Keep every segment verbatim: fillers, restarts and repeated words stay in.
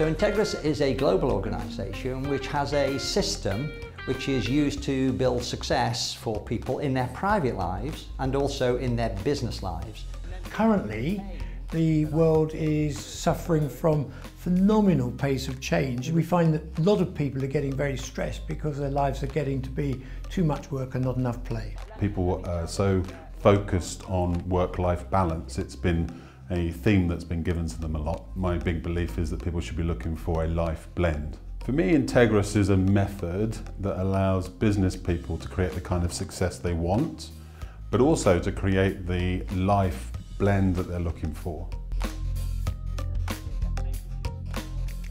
So Integrus is a global organisation which has a system which is used to build success for people in their private lives and also in their business lives. Currently, the world is suffering from phenomenal pace of change. We find that a lot of people are getting very stressed because their lives are getting to be too much work and not enough play. People are so focused on work-life balance. It's been a theme that's been given to them a lot. My big belief is that people should be looking for a life blend. For me, Integrus is a method that allows business people to create the kind of success they want, but also to create the life blend that they're looking for.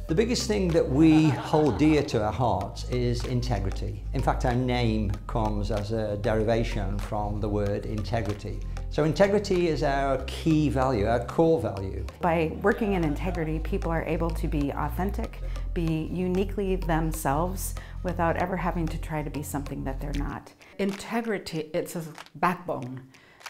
The biggest thing that we hold dear to our hearts is integrity. In fact, our name comes as a derivation from the word integrity. So integrity is our key value, our core value. By working in integrity, people are able to be authentic, be uniquely themselves, without ever having to try to be something that they're not. Integrity, it's a backbone.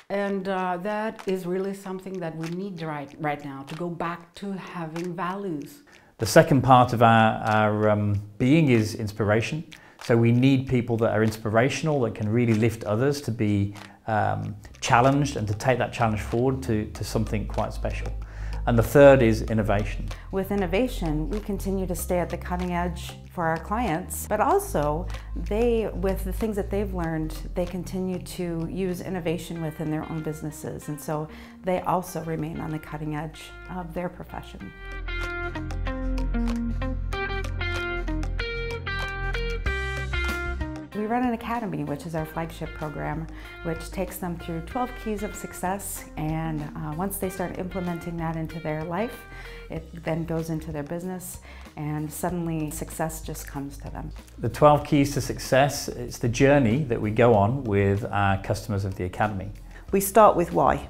And uh, that is really something that we need right, right now, to go back to having values. The second part of our, our um, being is inspiration. So we need people that are inspirational, that can really lift others to be um, challenged and to take that challenge forward to, to something quite special. And the third is innovation. With innovation, we continue to stay at the cutting edge for our clients, but also they, with the things that they've learned, they continue to use innovation within their own businesses. And so they also remain on the cutting edge of their profession. We run an academy, which is our flagship program, which takes them through twelve keys of success, and uh, once they start implementing that into their life, it then goes into their business, and suddenly success just comes to them. The twelve keys to success, it's the journey that we go on with our customers of the academy. We start with why,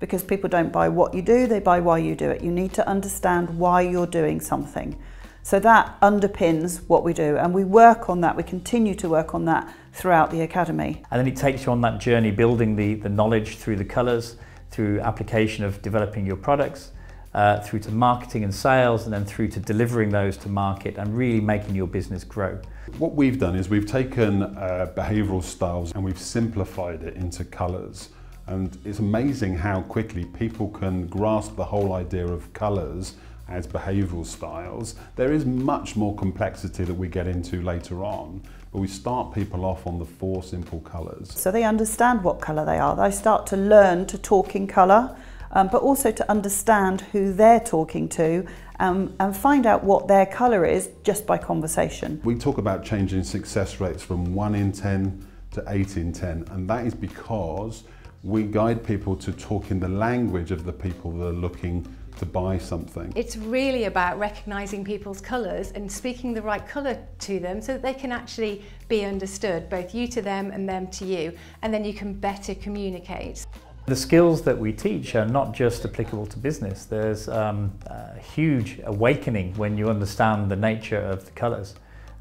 because people don't buy what you do, they buy why you do it. You need to understand why you're doing something. So that underpins what we do, and we work on that, we continue to work on that throughout the academy. And then it takes you on that journey, building the, the knowledge through the colours, through application of developing your products, uh, through to marketing and sales, and then through to delivering those to market and really making your business grow. What we've done is we've taken uh, behavioural styles and we've simplified it into colours. And it's amazing how quickly people can grasp the whole idea of colours as behavioural styles. There is much more complexity that we get into later on, but we start people off on the four simple colours. So they understand what colour they are. They start to learn to talk in colour, um, but also to understand who they're talking to um, and find out what their colour is just by conversation. We talk about changing success rates from one in ten to eight in ten, and that is because we guide people to talk in the language of the people that are looking to buy something. It's really about recognising people's colours and speaking the right colour to them so that they can actually be understood, both you to them and them to you, and then you can better communicate. The skills that we teach are not just applicable to business. There's um, a huge awakening when you understand the nature of the colours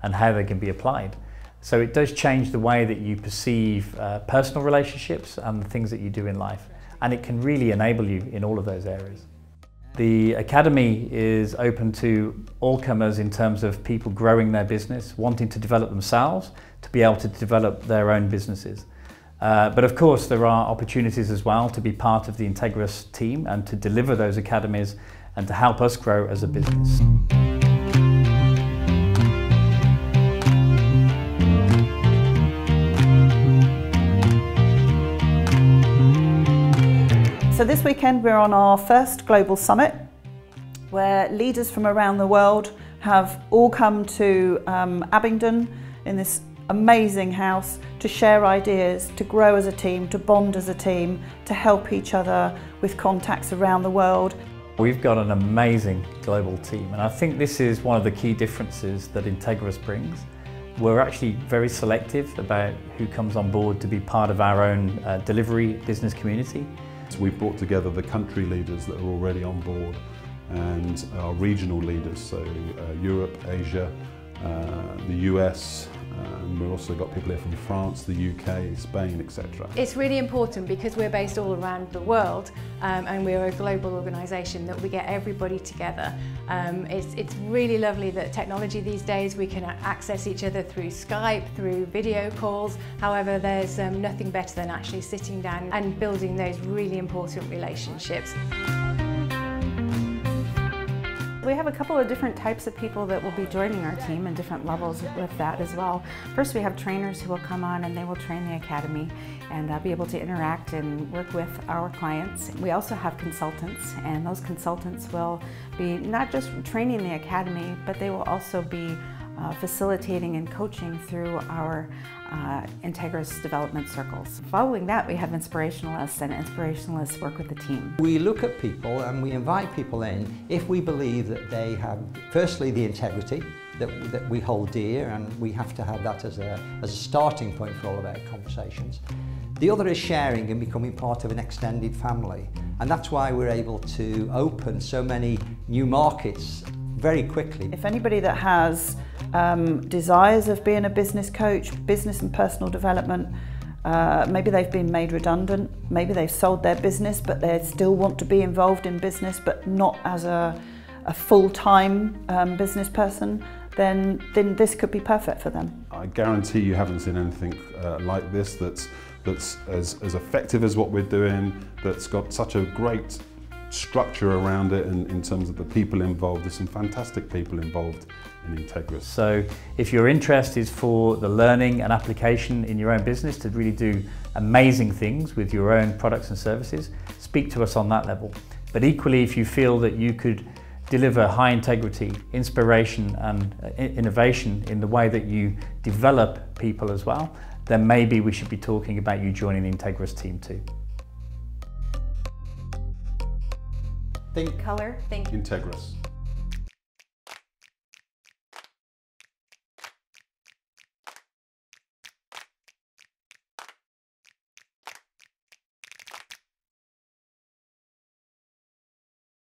and how they can be applied. So it does change the way that you perceive uh, personal relationships and the things that you do in life, and it can really enable you in all of those areas. The academy is open to all comers in terms of people growing their business, wanting to develop themselves, to be able to develop their own businesses. Uh, but of course there are opportunities as well to be part of the Integrus team and to deliver those academies and to help us grow as a business. So this weekend we're on our first global summit where leaders from around the world have all come to um, Abingdon in this amazing house to share ideas, to grow as a team, to bond as a team, to help each other with contacts around the world. We've got an amazing global team, and I think this is one of the key differences that Integrus brings. We're actually very selective about who comes on board to be part of our own uh, delivery business community. So we've brought together the country leaders that are already on board and our regional leaders, so uh, Europe, Asia, uh, the U S, and we've also got people here from France, the U K, Spain, et cetera. It's really important because we're based all around the world, um, and we're a global organisation, that we get everybody together. Um, it's, it's really lovely that technology these days, we can access each other through Skype, through video calls. However, there's um, nothing better than actually sitting down and building those really important relationships. We have a couple of different types of people that will be joining our team and different levels with that as well. First, we have trainers who will come on and they will train the academy and uh, be able to interact and work with our clients. We also have consultants, and those consultants will be not just training the academy, but they will also be Uh, facilitating and coaching through our uh, Integrus development circles. Following that, we have inspirationalists, and inspirationalists work with the team. We look at people and we invite people in if we believe that they have, firstly, the integrity that, that we hold dear, and we have to have that as a, as a starting point for all of our conversations. The other is sharing and becoming part of an extended family, and that's why we're able to open so many new markets very quickly. If anybody that has um, desires of being a business coach, business and personal development, uh, maybe they've been made redundant, maybe they've sold their business but they still want to be involved in business but not as a, a full-time um, business person, then, then this could be perfect for them. I guarantee you haven't seen anything uh, like this that's, that's as, as effective as what we're doing, that's got such a great structure around it, and in terms of the people involved, there's some fantastic people involved in Integrus. So if your interest is for the learning and application in your own business to really do amazing things with your own products and services, speak to us on that level. But equally, if you feel that you could deliver high integrity, inspiration and innovation in the way that you develop people as well, then maybe we should be talking about you joining the Integrus team too. Think color, think Integrus.